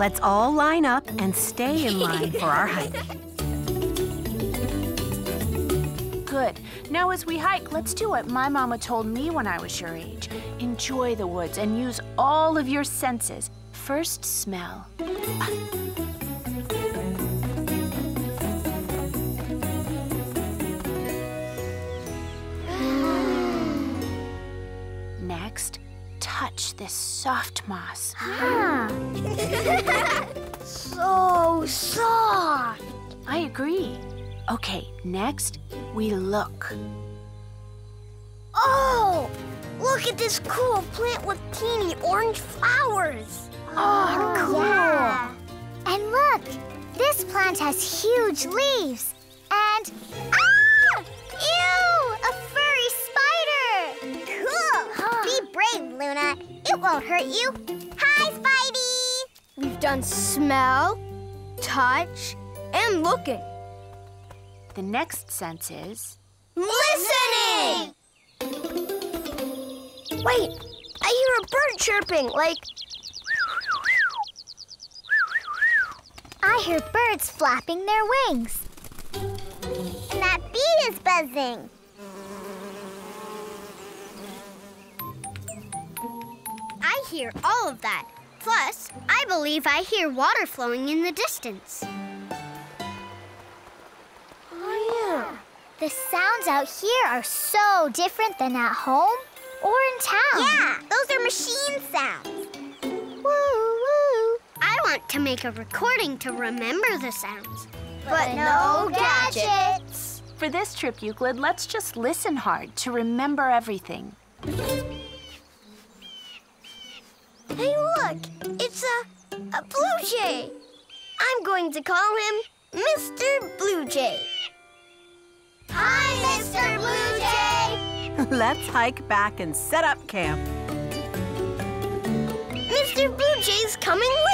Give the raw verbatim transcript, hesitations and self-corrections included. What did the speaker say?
Let's all line up and stay in line for our hike. Good. Now as we hike, let's do what my mama told me when I was your age. Enjoy the woods and use all of your senses. First, smell. Next, touch this soft moss. Ah. So soft. I agree. Okay, next, we look. Oh, look at this cool plant with teeny orange flowers. Oh, oh cool. Yeah. And look, this plant has huge leaves. And, ah! Ew! A furry spider! Cool! Huh. Be brave, Luna. It won't hurt you. Hi, Spidey! We've done smell, touch, and looking. The next sense is... listening! Wait, I hear a bird chirping, like... I hear birds flapping their wings. And that bee is buzzing. I hear all of that. Plus, I believe I hear water flowing in the distance. Oh, yeah. The sounds out here are so different than at home or in town. Yeah, those are machine sounds. I want to make a recording to remember the sounds. But no gadgets! For this trip, Euclid, let's just listen hard to remember everything. Hey, look! It's a, a blue jay! I'm going to call him Mister Blue Jay. Hi, Mister Blue Jay! Let's hike back and set up camp. Mister Blue Jay's coming with